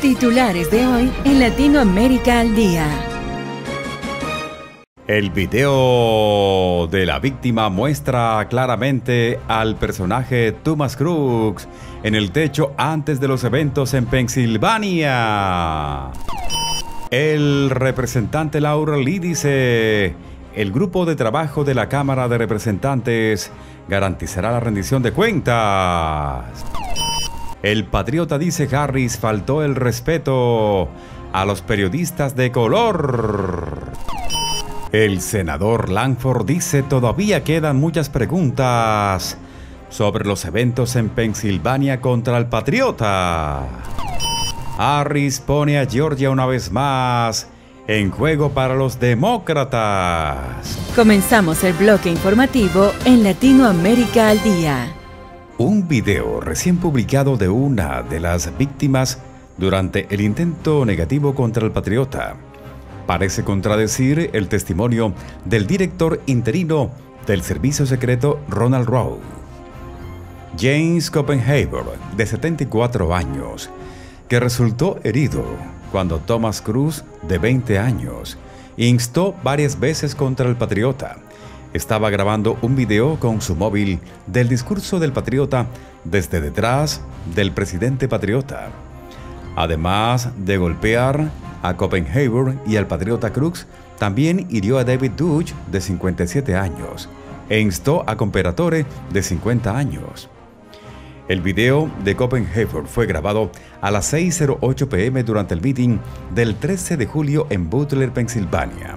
Titulares de hoy en Latinoamérica al Día. El video de la víctima muestra claramente al personaje Thomas Crooks en el techo antes de los eventos en Pensilvania. El representante Laurel Lee dice: el grupo de trabajo de la Cámara de Representantes garantizará la rendición de cuentas. El patriota dice: Harris faltó el respeto a los periodistas de color. El senador Lankford dice: todavía quedan muchas preguntas sobre los eventos en Pensilvania contra el patriota. Harris pone a Georgia una vez más en juego para los demócratas. Comenzamos el bloque informativo en Latinoamérica al Día. Un video recién publicado de una de las víctimas durante el intento negativo contra el patriota parece contradecir el testimonio del director interino del servicio secreto Ronald Rowe. James Copenhaver, de 74 años, que resultó herido cuando Thomas Cruz, de 20 años, instó varias veces contra el patriota. Estaba grabando un video con su móvil del discurso del patriota desde detrás del presidente patriota. Además de golpear a Copenhaver y al patriota Crooks, también hirió a David Dutch, de 57 años, e instó a Comperatore, de 50 años. El video de Copenhaver fue grabado a las 6:08 p.m. durante el meeting del 13 de julio en Butler, Pensilvania.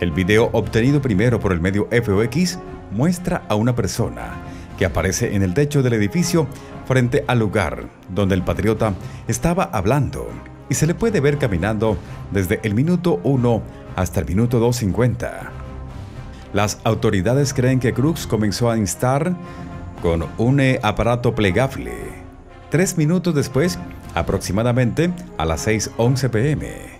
El video, obtenido primero por el medio FOX, muestra a una persona que aparece en el techo del edificio frente al lugar donde el patriota estaba hablando, y se le puede ver caminando desde el minuto 1 hasta el minuto 2:50. Las autoridades creen que Crooks comenzó a instar con un aparato plegable 3 minutos después, aproximadamente a las 6:11 p.m.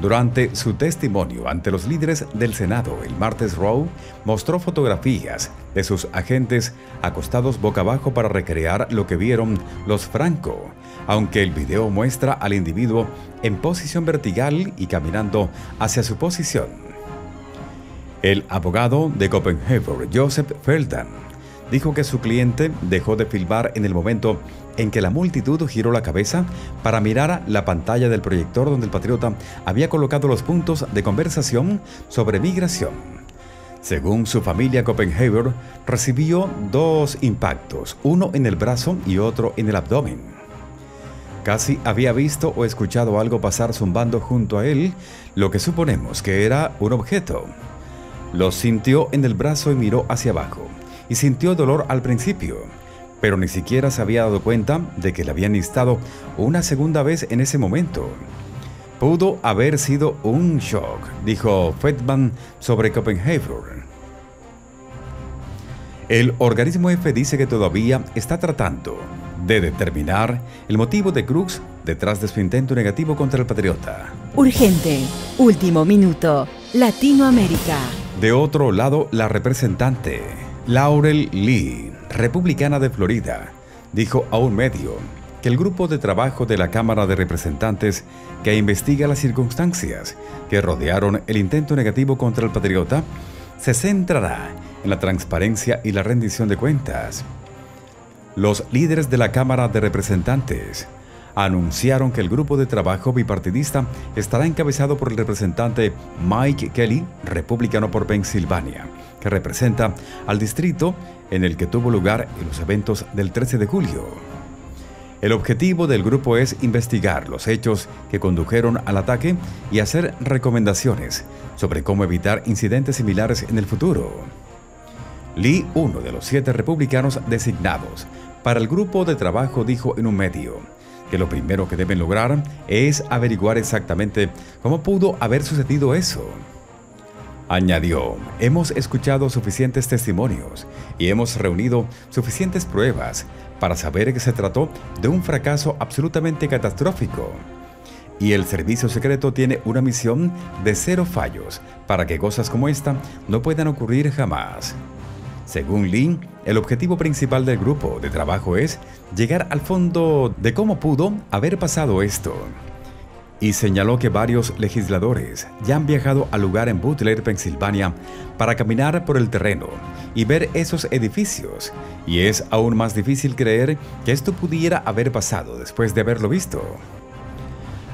Durante su testimonio ante los líderes del Senado el martes, Rowe mostró fotografías de sus agentes acostados boca abajo para recrear lo que vieron los Franco, aunque el video muestra al individuo en posición vertical y caminando hacia su posición. El abogado de Copenhaver, Joseph Feldman, dijo que su cliente dejó de filmar en el momento en que la multitud giró la cabeza para mirar la pantalla del proyector donde el patriota había colocado los puntos de conversación sobre migración. Según su familia, Copenhaver recibió 2 impactos, uno en el brazo y otro en el abdomen. Casi había visto o escuchado algo pasar zumbando junto a él, lo que suponemos que era un objeto. Lo sintió en el brazo y miró hacia abajo, y sintió dolor al principio, pero ni siquiera se había dado cuenta de que le habían instado una segunda vez en ese momento. Pudo haber sido un shock, dijo Feldman sobre Copenhaver. El organismo F dice que todavía está tratando de determinar el motivo de Crooks detrás de su intento negativo contra el patriota. Urgente, último minuto, Latinoamérica. De otro lado, la representante Laurel Lee, republicana de Florida, dijo a un medio que el grupo de trabajo de la Cámara de Representantes que investiga las circunstancias que rodearon el intento negativo contra el patriota se centrará en la transparencia y la rendición de cuentas. Los líderes de la Cámara de Representantes anunciaron que el grupo de trabajo bipartidista estará encabezado por el representante Mike Kelly, republicano por Pensilvania, que representa al distrito en el que tuvo lugar los eventos del 13 de julio. El objetivo del grupo es investigar los hechos que condujeron al ataque y hacer recomendaciones sobre cómo evitar incidentes similares en el futuro. Lee, uno de los 7 republicanos designados para el grupo de trabajo, dijo en un medio que lo primero que deben lograr es averiguar exactamente cómo pudo haber sucedido eso. Añadió: hemos escuchado suficientes testimonios y hemos reunido suficientes pruebas para saber que se trató de un fracaso absolutamente catastrófico. Y el servicio secreto tiene una misión de 0 fallos para que cosas como esta no puedan ocurrir jamás. Según Lee, el objetivo principal del grupo de trabajo es llegar al fondo de cómo pudo haber pasado esto. Y señaló que varios legisladores ya han viajado al lugar en Butler, Pensilvania, para caminar por el terreno y ver esos edificios, y es aún más difícil creer que esto pudiera haber pasado después de haberlo visto.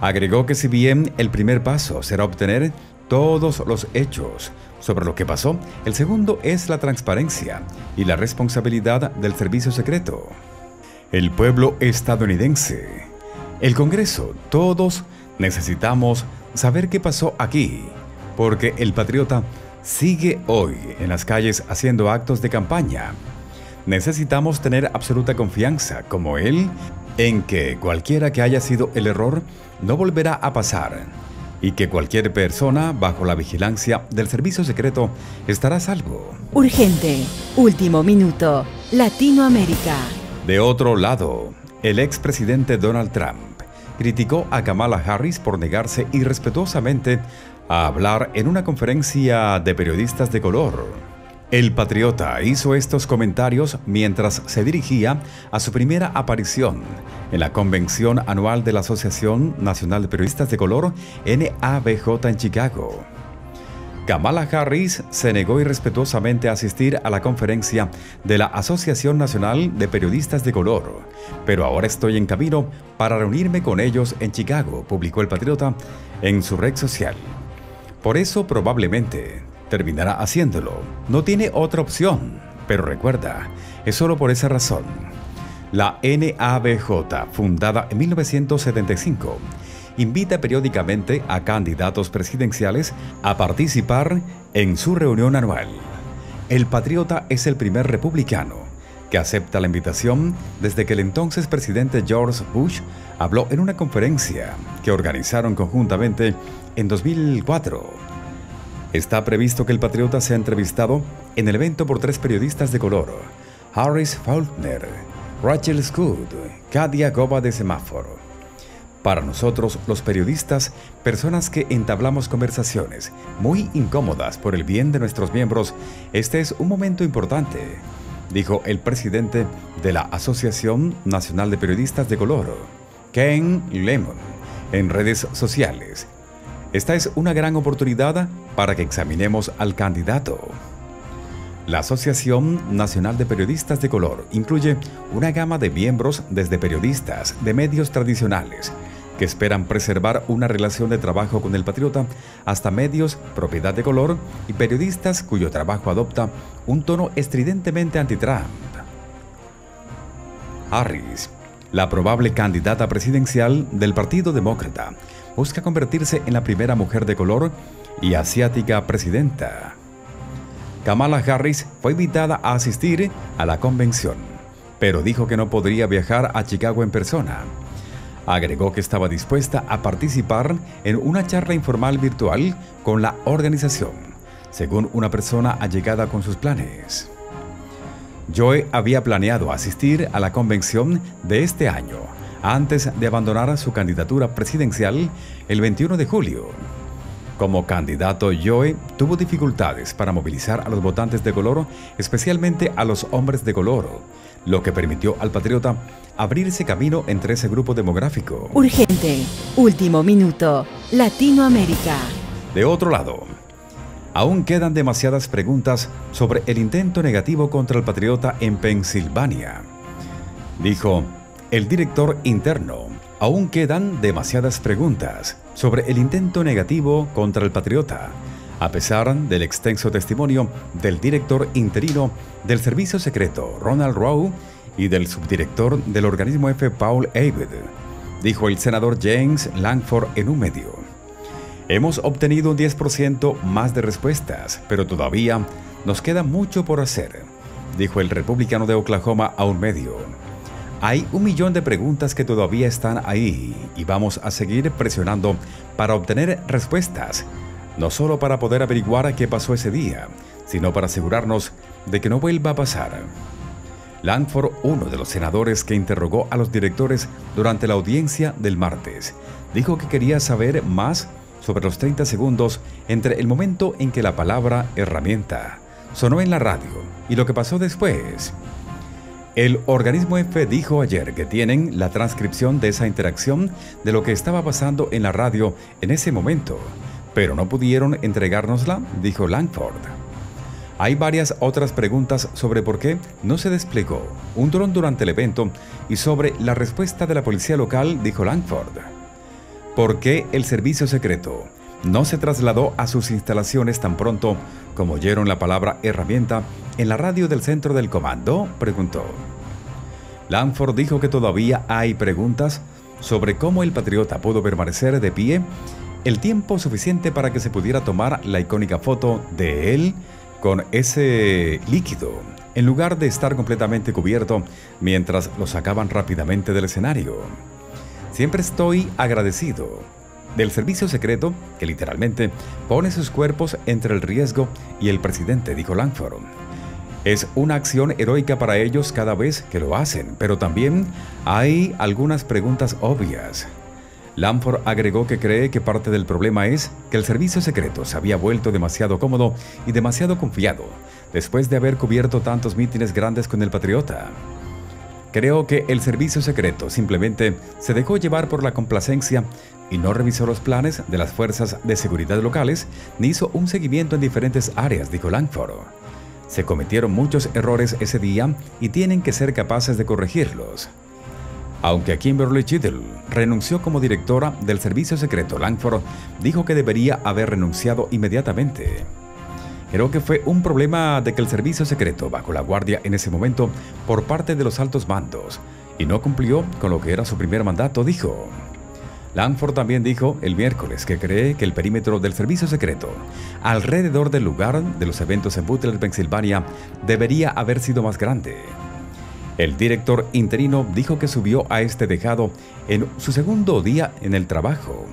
Agregó que si bien el primer paso será obtener todos los hechos sobre lo que pasó, el segundo es la transparencia y la responsabilidad del servicio secreto. El pueblo estadounidense, el Congreso, todos necesitamos saber qué pasó aquí, porque el patriota sigue hoy en las calles haciendo actos de campaña. Necesitamos tener absoluta confianza, como él, en que cualquiera que haya sido el error no volverá a pasar y que cualquier persona bajo la vigilancia del servicio secreto estará a salvo. Urgente, último minuto, Latinoamérica. De otro lado, el expresidente Donald Trump criticó a Kamala Harris por negarse irrespetuosamente a hablar en una conferencia de periodistas de color. El patriota hizo estos comentarios mientras se dirigía a su primera aparición en la convención anual de la Asociación Nacional de Periodistas de Color, NABJ, en Chicago. Kamala Harris se negó irrespetuosamente a asistir a la conferencia de la Asociación Nacional de Periodistas de Color, pero ahora estoy en camino para reunirme con ellos en Chicago, publicó el patriota en su red social. Por eso probablemente terminará haciéndolo. No tiene otra opción, pero recuerda, es solo por esa razón. La NABJ, fundada en 1975, invita periódicamente a candidatos presidenciales a participar en su reunión anual. El patriota es el primer republicano que acepta la invitación desde que el entonces presidente George Bush habló en una conferencia que organizaron conjuntamente en 2004. Está previsto que el patriota sea entrevistado en el evento por tres periodistas de color: Harris Faulkner, Rachel Scud, Kadia Goba de Semáforo. Para nosotros, los periodistas, personas que entablamos conversaciones muy incómodas por el bien de nuestros miembros, este es un momento importante, dijo el presidente de la Asociación Nacional de Periodistas de Color, Ken Lemon, en redes sociales. Esta es una gran oportunidad para que examinemos al candidato. La Asociación Nacional de Periodistas de Color incluye una gama de miembros desde periodistas de medios tradicionales que esperan preservar una relación de trabajo con el patriota hasta medios propiedad de color y periodistas cuyo trabajo adopta un tono estridentemente anti-Trump. Harris, la probable candidata presidencial del Partido Demócrata, busca convertirse en la primera mujer de color y asiática presidenta. Kamala Harris fue invitada a asistir a la convención, pero dijo que no podría viajar a Chicago en persona. Agregó que estaba dispuesta a participar en una charla informal virtual con la organización, según una persona allegada con sus planes. Yo había planeado asistir a la convención de este año, antes de abandonar su candidatura presidencial el 21 de julio. Como candidato, Joe tuvo dificultades para movilizar a los votantes de color, especialmente a los hombres de color, lo que permitió al patriota abrirse camino entre ese grupo demográfico. Urgente, último minuto, Latinoamérica. De otro lado, aún quedan demasiadas preguntas sobre el intento negativo contra el patriota en Pensilvania. Dijo el director interno. Aún quedan demasiadas preguntas sobre el intento negativo contra el patriota, a pesar del extenso testimonio del director interino del servicio secreto Ronald Rowe y del subdirector del organismo F. Paul Aved, dijo el senador James Lankford en un medio. Hemos obtenido un 10% más de respuestas, pero todavía nos queda mucho por hacer, dijo el republicano de Oklahoma a un medio. Hay 1 millón de preguntas que todavía están ahí y vamos a seguir presionando para obtener respuestas, no solo para poder averiguar qué pasó ese día, sino para asegurarnos de que no vuelva a pasar. Lankford, uno de los senadores que interrogó a los directores durante la audiencia del martes, dijo que quería saber más sobre los 30 segundos entre el momento en que la palabra herramienta sonó en la radio y lo que pasó después. El organismo F dijo ayer que tienen la transcripción de esa interacción de lo que estaba pasando en la radio en ese momento, pero no pudieron entregárnosla, dijo Lankford. Hay varias otras preguntas sobre por qué no se desplegó un dron durante el evento y sobre la respuesta de la policía local, dijo Lankford. ¿Por qué el servicio secreto no se trasladó a sus instalaciones tan pronto como oyeron la palabra herramienta en la radio del centro del comando?, preguntó. Lankford dijo que todavía hay preguntas sobre cómo el patriota pudo permanecer de pie el tiempo suficiente para que se pudiera tomar la icónica foto de él con ese líquido, en lugar de estar completamente cubierto mientras lo sacaban rápidamente del escenario. Siempre estoy agradecido del servicio secreto que literalmente pone sus cuerpos entre el riesgo y el presidente, dijo Lankford. Es una acción heroica para ellos cada vez que lo hacen, pero también hay algunas preguntas obvias. Lankford agregó que cree que parte del problema es que el servicio secreto se había vuelto demasiado cómodo y demasiado confiado después de haber cubierto tantos mítines grandes con el patriota. Creo que el servicio secreto simplemente se dejó llevar por la complacencia y no revisó los planes de las fuerzas de seguridad locales ni hizo un seguimiento en diferentes áreas, dijo Lankford. Se cometieron muchos errores ese día y tienen que ser capaces de corregirlos. Aunque Kimberly Cheatle renunció como directora del servicio secreto, Lankford dijo que debería haber renunciado inmediatamente. Creo que fue un problema de que el servicio secreto bajó la guardia en ese momento por parte de los altos mandos y no cumplió con lo que era su primer mandato, dijo. Lankford también dijo el miércoles que cree que el perímetro del servicio secreto alrededor del lugar de los eventos en Butler, Pensilvania, debería haber sido más grande. El director interino dijo que subió a este tejado en su segundo día en el trabajo.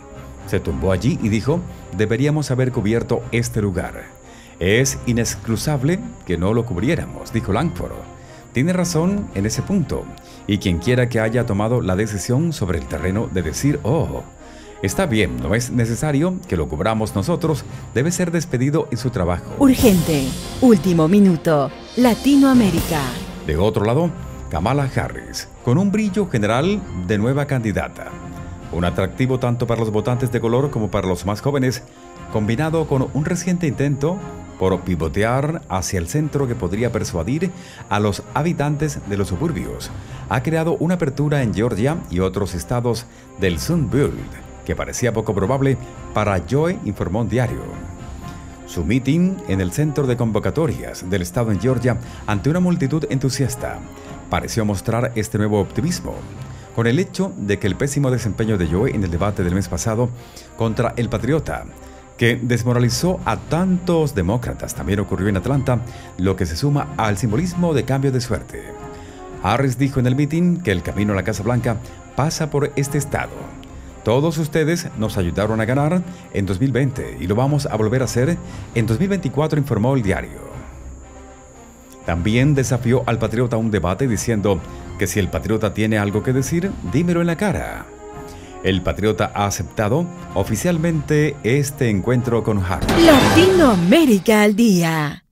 Se tumbó allí y dijo, deberíamos haber cubierto este lugar. Es inexcusable que no lo cubriéramos, dijo Lankford. Tiene razón en ese punto, y quien quiera que haya tomado la decisión sobre el terreno de decir, oh, está bien, no es necesario que lo cubramos nosotros, debe ser despedido en su trabajo. Urgente, último minuto, Latinoamérica. De otro lado, Kamala Harris, con un brillo general de nueva candidata. Un atractivo tanto para los votantes de color como para los más jóvenes, combinado con un reciente intento por pivotear hacia el centro que podría persuadir a los habitantes de los suburbios, ha creado una apertura en Georgia y otros estados del Sun Belt que parecía poco probable para Joe, informó un diario. Su mitin en el centro de convocatorias del estado en Georgia ante una multitud entusiasta pareció mostrar este nuevo optimismo, con el hecho de que el pésimo desempeño de Joe en el debate del mes pasado contra el patriota, que desmoralizó a tantos demócratas, también ocurrió en Atlanta, lo que se suma al simbolismo de cambio de suerte. Harris dijo en el mitin que el camino a la Casa Blanca pasa por este estado. Todos ustedes nos ayudaron a ganar en 2020 y lo vamos a volver a hacer en 2024, informó el diario. También desafió al patriota a un debate diciendo que si el patriota tiene algo que decir, dímelo en la cara. El patriota ha aceptado oficialmente este encuentro con Harris. Latinoamérica al día.